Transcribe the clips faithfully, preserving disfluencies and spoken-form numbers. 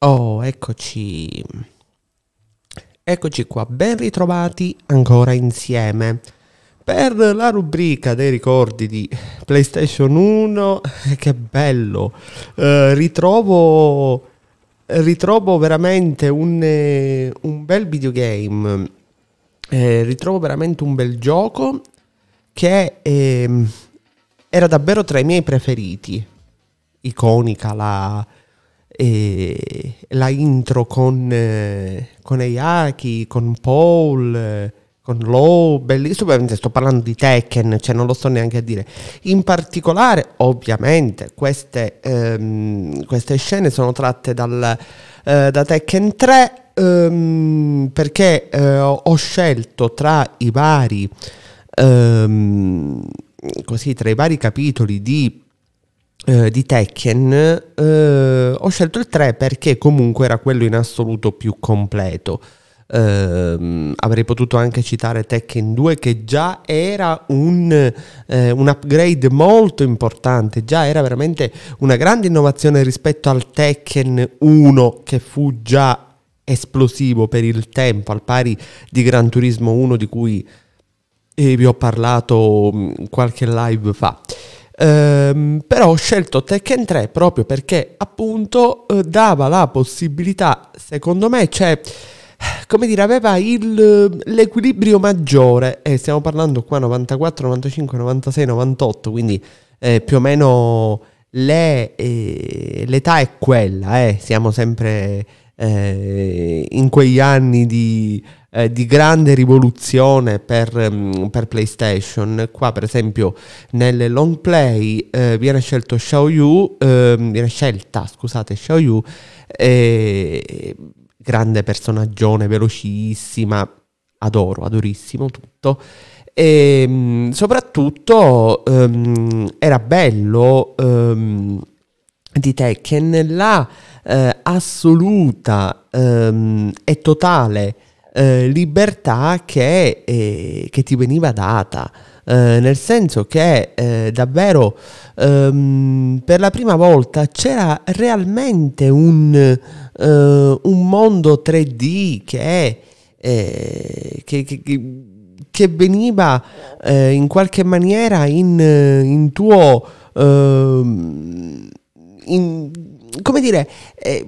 Oh, eccoci. Eccoci qua, ben ritrovati ancora insieme per la rubrica dei ricordi di PlayStation uno. Che bello, eh, ritrovo, ritrovo veramente un, eh, un bel videogame, eh, ritrovo veramente un bel gioco che eh, era davvero tra i miei preferiti. Iconica la... E la intro con eh, con Eyaki, con Paul, eh, con Law, bellissimo. Ovviamente sto parlando di Tekken, cioè non lo sto neanche a dire. In particolare, ovviamente, queste, ehm, queste scene sono tratte dal, eh, da Tekken tre, ehm, perché eh, ho scelto tra i vari ehm, così tra i vari capitoli di di Tekken, eh, ho scelto il tre perché comunque era quello in assoluto più completo. Eh, avrei potuto anche citare Tekken due, che già era un, eh, un upgrade molto importante, già era veramente una grande innovazione rispetto al Tekken uno, che fu già esplosivo per il tempo, al pari di Gran Turismo uno, di cui eh, vi ho parlato mh, qualche live fa. Um, però ho scelto Tekken tre proprio perché appunto eh, dava la possibilità, secondo me, cioè, come dire, aveva l'equilibrio maggiore, e eh, stiamo parlando qua novantaquattro, novantacinque, novantasei, novantotto, quindi eh, più o meno l'età eh, è quella, eh. Siamo sempre eh, in quegli anni di, eh, di grande rivoluzione per, um, per PlayStation. Qua per esempio nelle long play eh, viene scelto Xiaoyu, eh, viene scelta, scusate, Xiaoyu, eh, grande personaggione, velocissima, adoro, adorissimo tutto. E mh, soprattutto um, era bello um, di Tekken la eh, assoluta ehm, e totale eh, libertà che, eh, che ti veniva data, eh, nel senso che eh, davvero ehm, per la prima volta c'era realmente un, eh, un mondo tre D che, eh, che, che, che veniva eh, in qualche maniera in, in tuo... Ehm, In, come dire eh,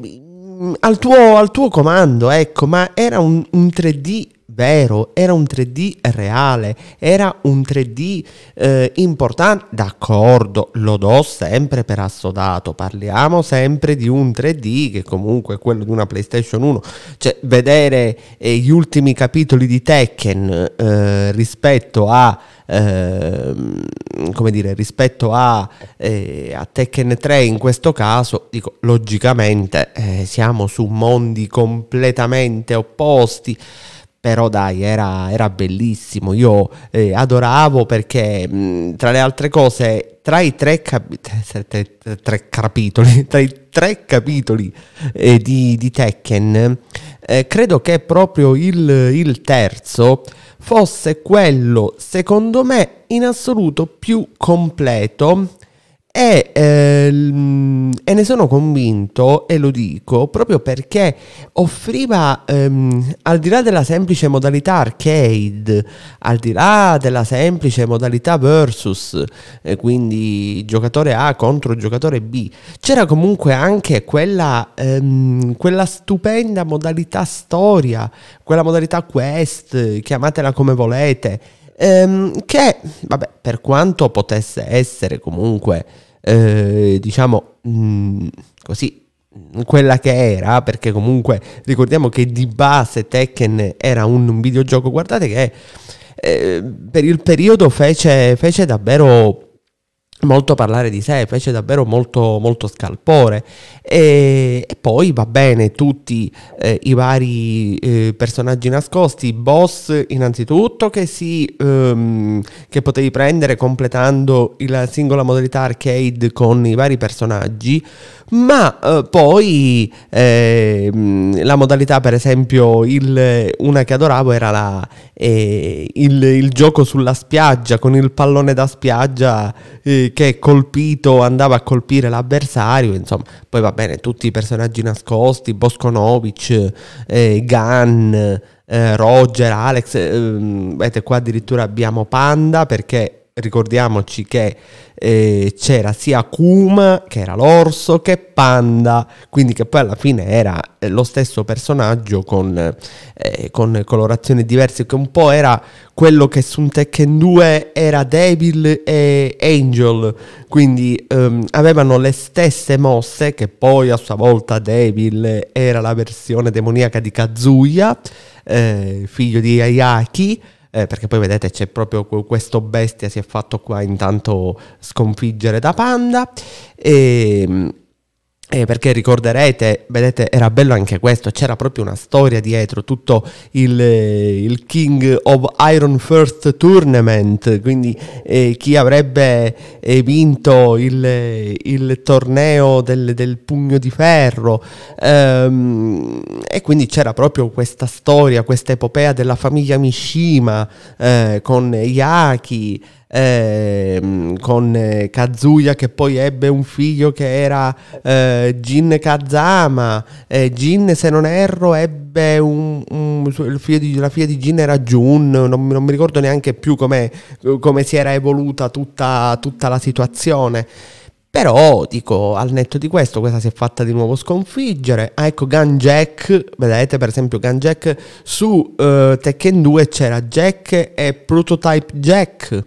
al, tuo, al tuo comando, ecco. Ma era un, un tre D vero, era un tre D reale, era un tre D eh, importante, d'accordo, lo do sempre per assodato, parliamo sempre di un tre D che comunque è quello di una PlayStation uno, cioè vedere eh, gli ultimi capitoli di Tekken eh, rispetto a Eh, come dire, rispetto a, eh, a Tekken tre in questo caso, dico, logicamente eh, siamo su mondi completamente opposti, però dai, era, era bellissimo, io eh, adoravo perché mh, tra le altre cose, tra i tre, capi tre, tre capitoli tra i tre capitoli eh, di, di Tekken eh, credo che proprio il, il terzo fosse quello, secondo me, in assoluto più completo, e, eh, e ne sono convinto, e lo dico proprio perché offriva, ehm, al di là della semplice modalità arcade, al di là della semplice modalità versus, eh, quindi giocatore A contro giocatore B, c'era comunque anche quella, ehm, quella stupenda modalità storia, quella modalità quest, chiamatela come volete, ehm, che, vabbè, per quanto potesse essere comunque Eh, diciamo mh, così quella che era, perché comunque ricordiamo che di base Tekken era un videogioco, guardate che eh, per il periodo fece, fece davvero molto parlare di sé, fece davvero molto, molto scalpore, e, e poi va bene tutti eh, i vari eh, personaggi nascosti, boss innanzitutto che, si, um, che potevi prendere completando la singola modalità arcade con i vari personaggi, ma eh, poi eh, la modalità, per esempio, il, una che adoravo era la, eh, il, il gioco sulla spiaggia con il pallone da spiaggia eh, eh, che colpito andava a colpire l'avversario, insomma. Poi va bene, tutti i personaggi nascosti, Bosconovitch, eh, Gun, eh, Roger, Alex, eh, vedete qua addirittura abbiamo Panda, perché ricordiamoci che eh, c'era sia Kuma, che era l'orso, che Panda, quindi che poi alla fine era eh, lo stesso personaggio con, eh, con colorazioni diverse, che un po' era quello che su un Tekken due era Devil e Angel, quindi ehm, avevano le stesse mosse, che poi a sua volta Devil era la versione demoniaca di Kazuya, eh, figlio di Ayaki. Eh, perché poi vedete c'è proprio questo bestia, si è fatto qua intanto sconfiggere da Panda, e, e perché ricorderete, vedete, era bello anche questo, c'era proprio una storia dietro, tutto il, il King of Iron Fist Tournament, quindi eh, chi avrebbe eh, vinto il, il torneo del, del pugno di ferro, ehm, e quindi c'era proprio questa storia, questa epopea della famiglia Mishima, eh, con Eyaki, eh, con Kazuya, che poi ebbe un figlio che era eh, Jin Kazama, eh, Jin, se non erro, ebbe un, un, il figlio di, la figlia di Jin era Jun, non, non mi ricordo neanche più come si era evoluta tutta, tutta la situazione. Però, dico, al netto di questo, questa si è fatta di nuovo sconfiggere. Ah, ecco, Gun Jack, vedete, per esempio, Gun Jack, su eh, Tekken due c'era Jack e Prototype Jack,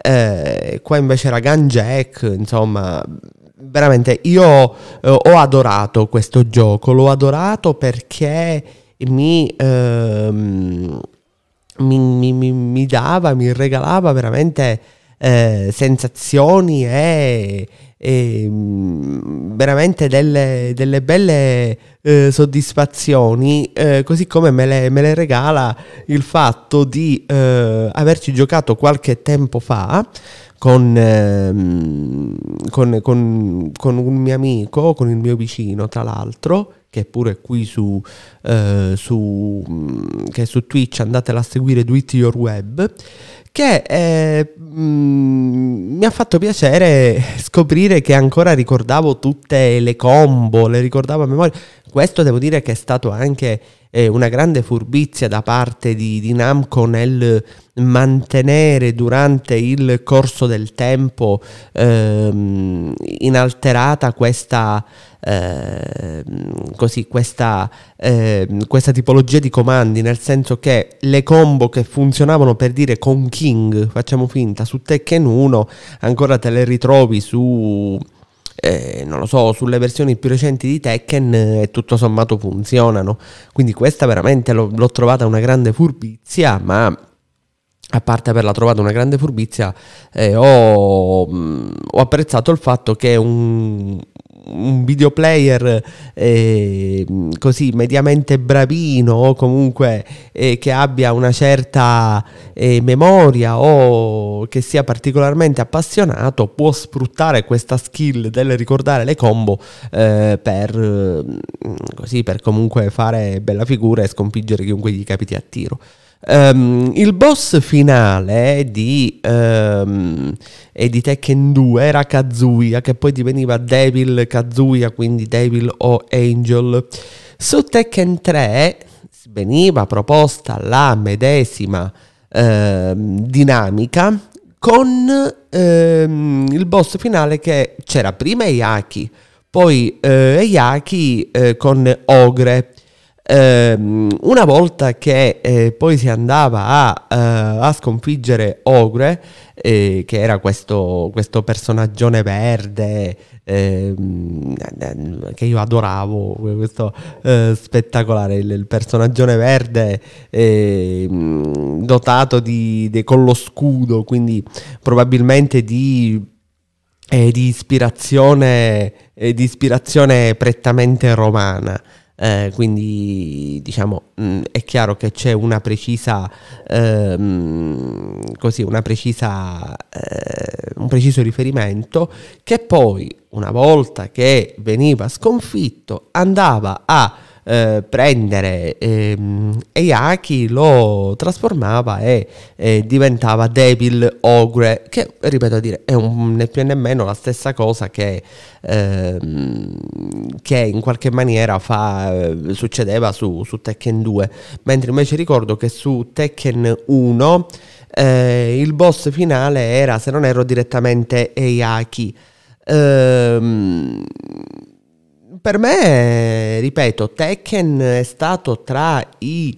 eh, qua invece era Gun Jack, insomma, veramente io eh, ho adorato questo gioco, l'ho adorato perché mi... Ehm, mi, mi, mi, mi dava, mi regalava veramente... Eh, sensazioni e, e veramente delle, delle belle eh, soddisfazioni, eh, così come me le, me le regala il fatto di eh, averci giocato qualche tempo fa con, eh, con, con, con un mio amico, con il mio vicino tra l'altro, che è pure qui su, eh, su, che è su Twitch, andatela a seguire, Do It Your Web, che eh, mh, mi ha fatto piacere scoprire che ancora ricordavo tutte le combo, le ricordavo a memoria. Questo devo dire che è stato anche eh, una grande furbizia da parte di, di Namco nel mantenere durante il corso del tempo ehm, inalterata questa... Eh, così questa, eh, questa tipologia di comandi, nel senso che le combo che funzionavano, per dire, con King, facciamo finta, su Tekken uno ancora te le ritrovi su eh, non lo so, sulle versioni più recenti di Tekken, e eh, tutto sommato funzionano, quindi questa veramente l'ho trovata una grande furbizia, ma a parte averla trovata una grande furbizia, eh, ho, mh, ho apprezzato il fatto che un un videoplayer eh, così mediamente bravino, o comunque eh, che abbia una certa eh, memoria, o che sia particolarmente appassionato, può sfruttare questa skill del ricordare le combo eh, per, eh, così, per comunque fare bella figura e sconfiggere chiunque gli capiti a tiro. Um, il boss finale di, um, e di Tekken due era Kazuya, che poi diveniva Devil Kazuya, quindi Devil o Angel. Su Tekken tre veniva proposta la medesima uh, dinamica, con um, il boss finale che c'era prima Eyaki, poi uh, Eyaki uh, con Ogre. Una volta che eh, poi si andava a, uh, a sconfiggere Ogre, eh, che era questo, questo personaggione verde eh, che io adoravo, questo eh, spettacolare, il, il personaggione verde eh, dotato di, di, con lo scudo, quindi probabilmente di... Eh, di ispirazione eh, di ispirazione prettamente romana, eh, quindi diciamo mh, è chiaro che c'è una precisa ehm, così una precisa eh, un preciso riferimento, che poi una volta che veniva sconfitto andava a eh, prendere Eyaki, eh, lo trasformava e eh, diventava Devil Ogre, che ripeto a dire è un, né più né meno la stessa cosa che, eh, che in qualche maniera fa, succedeva su, su Tekken due, mentre invece ricordo che su Tekken uno eh, il boss finale era, se non erro, direttamente Ayaki. Ehm, per me, ripeto, Tekken è stato tra i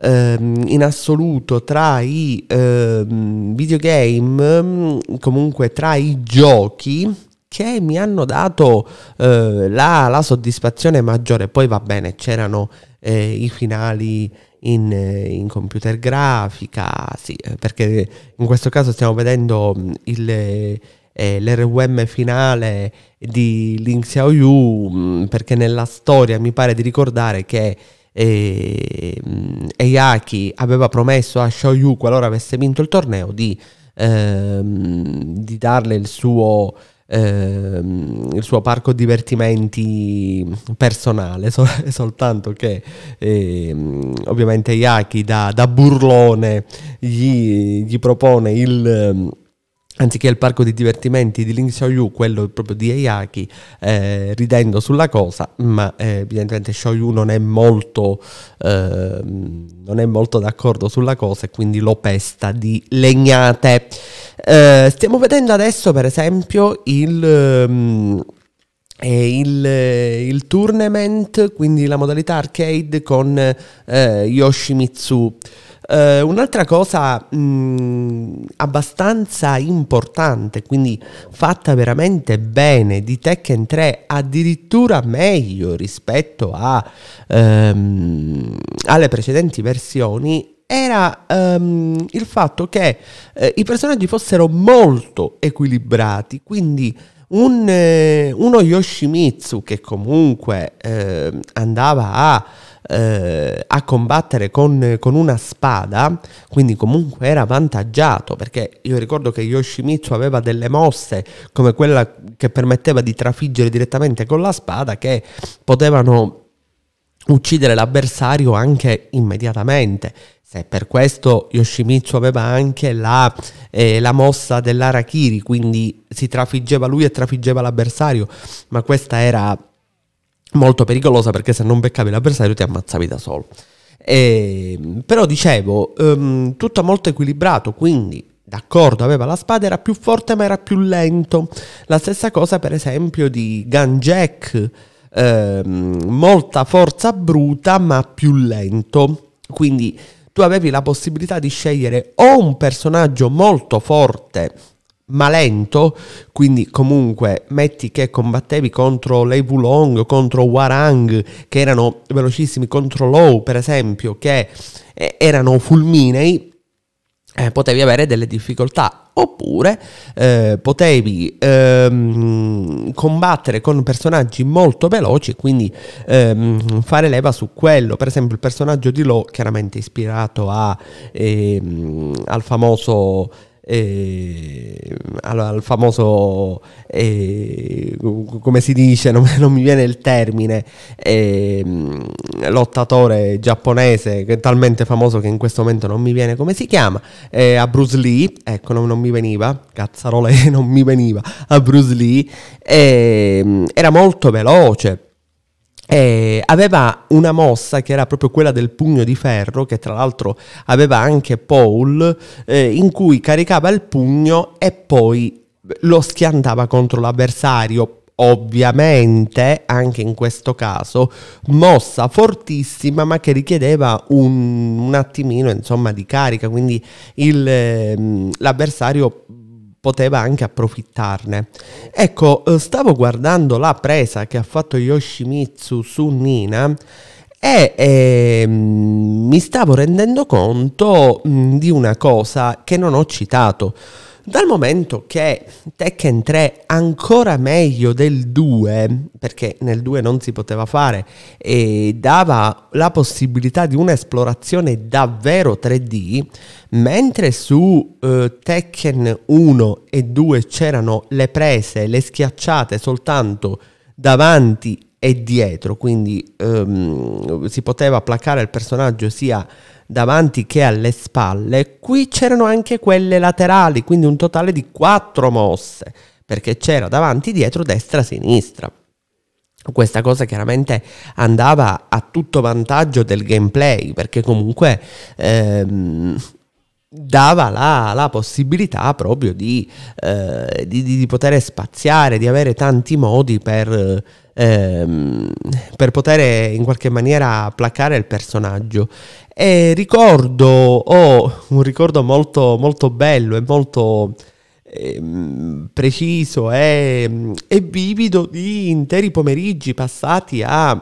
ehm, in assoluto tra i ehm, videogame, comunque tra i giochi che mi hanno dato eh, la, la soddisfazione maggiore. Poi va bene, c'erano eh, i finali In, in computer grafica, sì, perché in questo caso stiamo vedendo il, eh, l'R W M finale di Ling Xiaoyu, perché nella storia mi pare di ricordare che eh, Eyaki aveva promesso a Xiaoyu, qualora avesse vinto il torneo, di, ehm, di darle il suo... Ehm, il suo parco divertimenti personale, sol soltanto che ehm, ovviamente Iaki da, da burlone gli, gli propone il... Ehm, anziché il parco di divertimenti di Ling Xiaoyu, quello proprio di Eyaki, eh, ridendo sulla cosa, ma eh, evidentemente Xiaoyu non è molto eh, non è molto d'accordo sulla cosa e quindi lo pesta di legnate. Eh, stiamo vedendo adesso per esempio il... Um, E il, il tournament, quindi la modalità arcade con eh, Yoshimitsu. Eh, un'altra cosa mh, abbastanza importante, quindi fatta veramente bene, di Tekken tre, addirittura meglio rispetto a, ehm, alle precedenti versioni, era ehm, il fatto che eh, i personaggi fossero molto equilibrati, quindi Un, eh, uno Yoshimitsu che comunque eh, andava a, eh, a combattere con, con una spada, quindi comunque era avvantaggiato, perché io ricordo che Yoshimitsu aveva delle mosse come quella che permetteva di trafiggere direttamente con la spada, che potevano uccidere l'avversario anche immediatamente. Se per questo Yoshimitsu aveva anche la, eh, la mossa dell'Arakiri, quindi si trafiggeva lui e trafiggeva l'avversario, ma questa era molto pericolosa perché se non beccavi l'avversario ti ammazzavi da solo. E, però dicevo, um, tutto molto equilibrato, quindi d'accordo, aveva la spada, era più forte ma era più lento. La stessa cosa per esempio di Gun Jack, eh, molta forza bruta ma più lento, quindi tu avevi la possibilità di scegliere o un personaggio molto forte ma lento, quindi comunque metti che combattevi contro Lei Wulong, contro Hwoarang, che erano velocissimi, contro Law per esempio, che eh, erano fulminei, eh, potevi avere delle difficoltà. Oppure eh, potevi ehm, combattere con personaggi molto veloci, quindi ehm, fare leva su quello. Per esempio il personaggio di Law, chiaramente ispirato a, ehm, al famoso... Eh, allora, il famoso eh, come si dice, non, non mi viene il termine, eh, lottatore giapponese che è talmente famoso che in questo momento non mi viene come si chiama, eh, a Bruce Lee, ecco, non, non mi veniva, cazzarole, non mi veniva, a Bruce Lee, eh, era molto veloce. Eh, aveva una mossa che era proprio quella del pugno di ferro, che tra l'altro aveva anche Paul, eh, in cui caricava il pugno e poi lo schiantava contro l'avversario. Ovviamente anche in questo caso mossa fortissima ma che richiedeva un, un attimino, insomma, di carica, quindi l'avversario poteva anche approfittarne. Ecco, stavo guardando la presa che ha fatto Yoshimitsu su Nina e eh, mi stavo rendendo conto mh, di una cosa che non ho citato. Dal momento che Tekken tre, ancora meglio del due, perché nel due non si poteva fare, e dava la possibilità di un'esplorazione davvero tre D, mentre su eh, Tekken uno e due c'erano le prese, le schiacciate soltanto davanti è dietro, quindi um, si poteva placare il personaggio sia davanti che alle spalle. Qui c'erano anche quelle laterali, quindi un totale di quattro mosse, perché c'era davanti, dietro, destra, sinistra. Questa cosa chiaramente andava a tutto vantaggio del gameplay, perché comunque ehm, dava la, la possibilità proprio di, eh, di, di poter spaziare, di avere tanti modi per, ehm, per poter in qualche maniera placare il personaggio. E ricordo, oh, un ricordo molto, molto bello e molto... preciso e, e vivido di interi pomeriggi passati a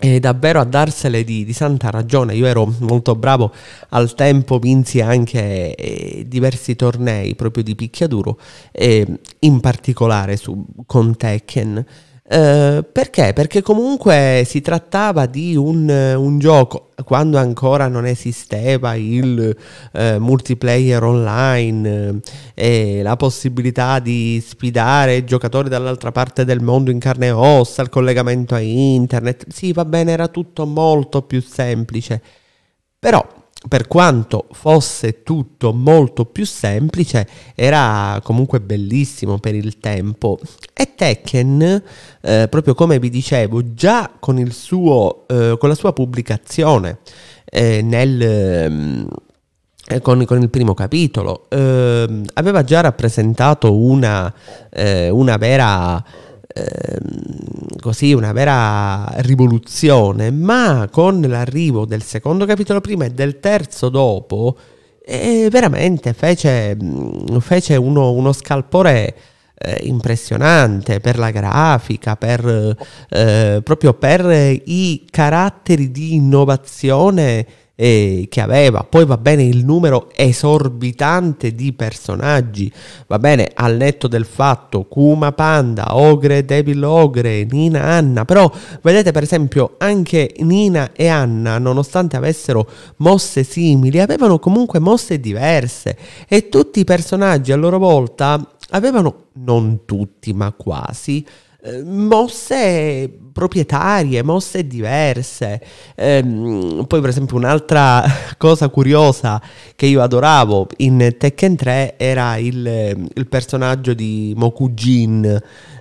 eh, davvero a darsele di, di santa ragione. Io ero molto bravo al tempo, vinsi anche eh, diversi tornei proprio di picchiaduro, eh, in particolare su, con Tekken. Uh, perché? Perché comunque si trattava di un, un gioco, quando ancora non esisteva il uh, multiplayer online e la possibilità di sfidare giocatori dall'altra parte del mondo in carne e ossa, il collegamento a internet, sì va bene, era tutto molto più semplice. Però per quanto fosse tutto molto più semplice, era comunque bellissimo per il tempo. E Tekken, eh, proprio come vi dicevo, già con, il suo, eh, con la sua pubblicazione eh, nel... Ehm, Con, con il primo capitolo, eh, aveva già rappresentato una, eh, una vera eh, così una vera rivoluzione, ma con l'arrivo del secondo capitolo prima e del terzo dopo, eh, veramente fece, fece uno, uno scalpore eh, impressionante per la grafica, per, eh, proprio per i caratteri di innovazione Eh, che aveva. Poi va bene il numero esorbitante di personaggi, va bene, al netto del fatto Kuma, Panda, Ogre, Devil Ogre, Nina, Anna, però vedete per esempio anche Nina e Anna, nonostante avessero mosse simili, avevano comunque mosse diverse, e tutti i personaggi a loro volta avevano, non tutti ma quasi, mosse proprietarie, mosse diverse. Ehm, poi per esempio un'altra cosa curiosa che io adoravo in Tekken tre era il, il personaggio di Mokujin,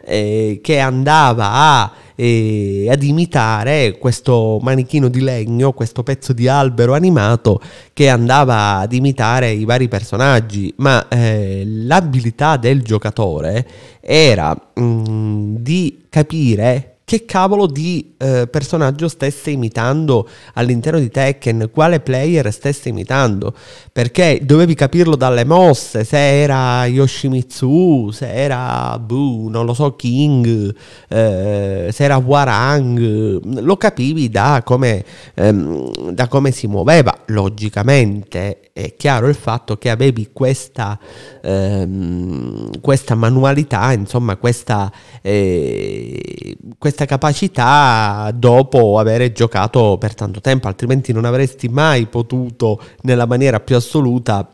eh, che andava a, eh, ad imitare questo manichino di legno, questo pezzo di albero animato che andava ad imitare i vari personaggi, ma eh, l'abilità del giocatore era mh, di capire che cavolo di eh, personaggio stesse imitando all'interno di Tekken, quale player stesse imitando, perché dovevi capirlo dalle mosse, se era Yoshimitsu, se era, buh, non lo so, King, eh, se era Hwoarang, lo capivi da come, ehm, da come si muoveva. Logicamente è chiaro il fatto che avevi questa, ehm, questa manualità, insomma questa... Eh, questa capacità dopo aver giocato per tanto tempo, altrimenti non avresti mai potuto nella maniera più assoluta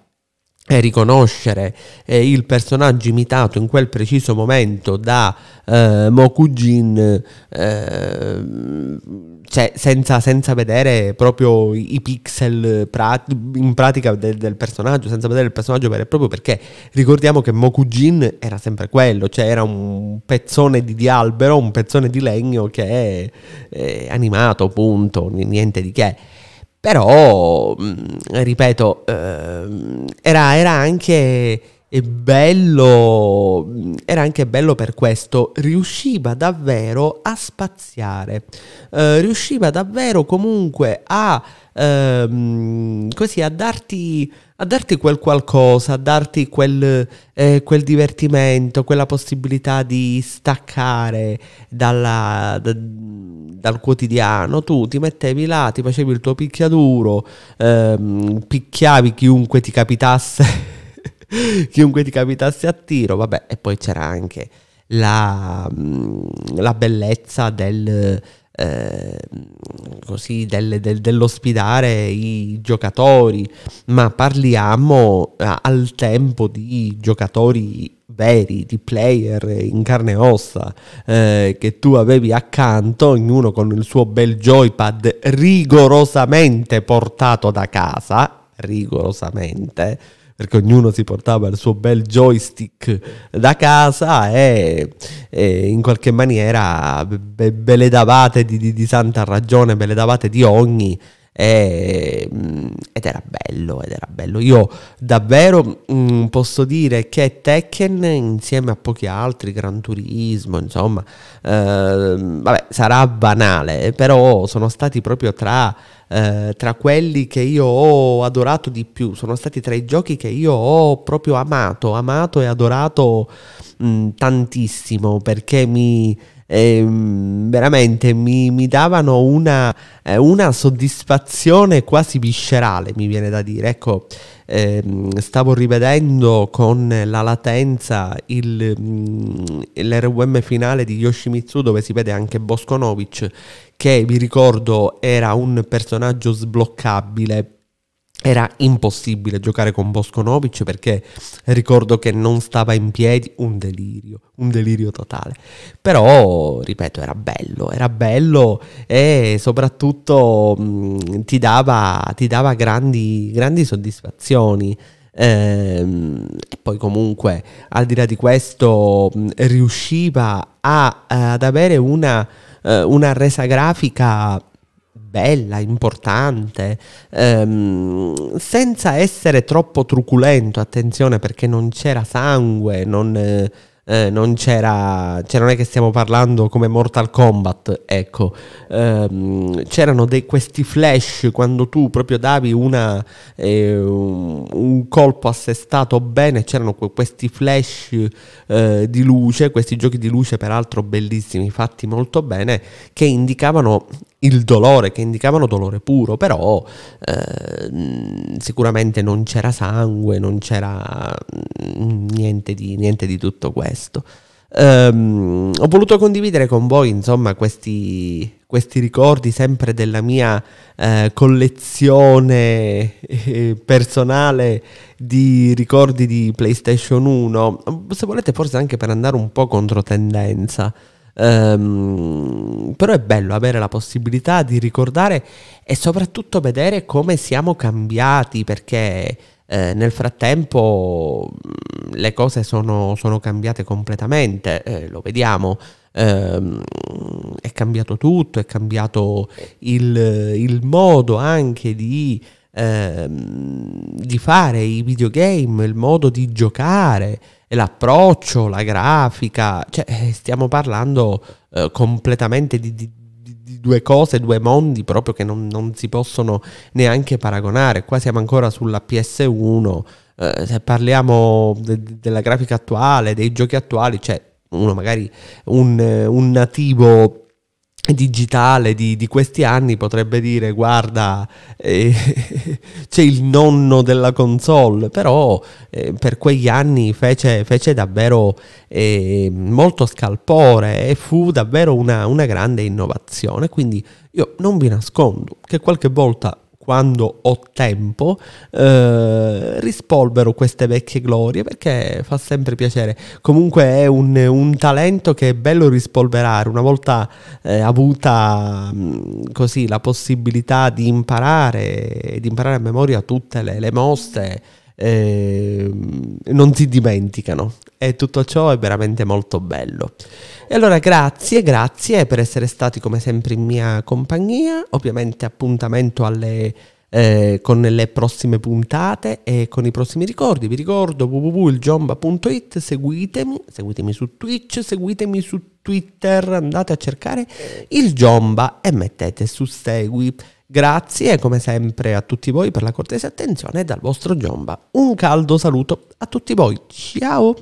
eh, riconoscere eh, il personaggio imitato in quel preciso momento da eh, Mokujin, eh, cioè senza, senza vedere proprio i pixel pra in pratica del, del personaggio, senza vedere il personaggio vero e proprio, perché ricordiamo che Mokujin era sempre quello, cioè era un pezzone di, di albero, un pezzone di legno che è, è animato, punto, niente di che. Però, ripeto, era, era anche... E bello, era anche bello per questo, riusciva davvero a spaziare, eh, riusciva davvero comunque a, ehm, così, a, darti, a darti quel qualcosa, a darti quel, eh, quel divertimento, quella possibilità di staccare dalla... Da, dal quotidiano. Tu ti mettevi là, ti facevi il tuo picchiaduro, ehm, picchiavi chiunque ti capitasse chiunque ti capitasse a tiro, vabbè, e poi c'era anche la, la bellezza del, eh, così del, del, dell'ospitare i giocatori, ma parliamo eh, al tempo di giocatori veri, di player in carne e ossa, eh, che tu avevi accanto, ognuno con il suo bel joypad rigorosamente portato da casa, rigorosamente, perché ognuno si portava il suo bel joystick da casa e, e in qualche maniera ve, ve le davate di, di, di santa ragione, ve le davate di ogni. E, ed era bello, ed era bello. Io davvero mh, posso dire che Tekken, insieme a pochi altri, Gran Turismo, insomma, eh, vabbè, sarà banale, però sono stati proprio tra, eh, tra quelli che io ho adorato di più. Sono stati tra i giochi che io ho proprio amato, amato e adorato mh, tantissimo, perché mi... Eh, veramente mi, mi davano una, eh, una soddisfazione quasi viscerale, mi viene da dire. Ecco, eh, stavo rivedendo con la latenza l'erre vu emme finale di Yoshimitsu, dove si vede anche Bosconovitch, che vi ricordo era un personaggio sbloccabile. Era impossibile giocare con Bosconovitch perché ricordo che non stava in piedi, un delirio, un delirio totale. Però, ripeto, era bello, era bello e soprattutto mh, ti dava, ti dava grandi, grandi soddisfazioni. Ehm, e poi comunque, al di là di questo, mh, riusciva a, ad avere una, uh, una resa grafica bella, importante, ehm, senza essere troppo truculento, attenzione, perché non c'era sangue, non, eh, non c'era, cioè non è che stiamo parlando come Mortal Kombat, ecco, ehm, c'erano dei questi flash quando tu proprio davi una, eh, un, un colpo assestato bene, c'erano questi flash eh, di luce, questi giochi di luce peraltro bellissimi, fatti molto bene, che indicavano il dolore, che indicavano dolore puro, però eh, sicuramente non c'era sangue, non c'era niente di, niente di tutto questo. Um, ho voluto condividere con voi, insomma, questi, questi ricordi sempre della mia eh, collezione eh, personale di ricordi di PlayStation uno, se volete forse anche per andare un po' contro tendenza. Um, però è bello avere la possibilità di ricordare e soprattutto vedere come siamo cambiati, perché eh, nel frattempo le cose sono, sono cambiate completamente, eh, lo vediamo. Um, è cambiato tutto, è cambiato il, il modo anche di Ehm, di fare i videogame, il modo di giocare, l'approccio, la grafica, cioè stiamo parlando eh, completamente di, di, di due cose, due mondi proprio che non, non si possono neanche paragonare. Qua siamo ancora sulla P S uno, eh, se parliamo de, de della grafica attuale, dei giochi attuali, cioè uno magari un, un nativo digitale di, di questi anni potrebbe dire guarda eh, c'è il nonno della console, però eh, per quegli anni fece, fece davvero eh, molto scalpore e fu davvero una, una grande innovazione. Quindi io non vi nascondo che qualche volta, quando ho tempo, eh, rispolvero queste vecchie glorie, perché fa sempre piacere. Comunque è un, un talento che è bello rispolverare. Una volta eh, avuta mh, così la possibilità di imparare, di imparare a memoria tutte le, le mosse, eh, non si dimenticano. E tutto ciò è veramente molto bello. E allora grazie, grazie per essere stati come sempre in mia compagnia. Ovviamente appuntamento alle, eh, con le prossime puntate e con i prossimi ricordi. Vi ricordo w w w punto il giomba punto it, seguitemi, seguitemi su Twitch, seguitemi su Twitter, andate a cercare Il Giomba e mettete su segui. Grazie come sempre a tutti voi per la cortese attenzione, e dal vostro Giomba un caldo saluto a tutti voi. Ciao!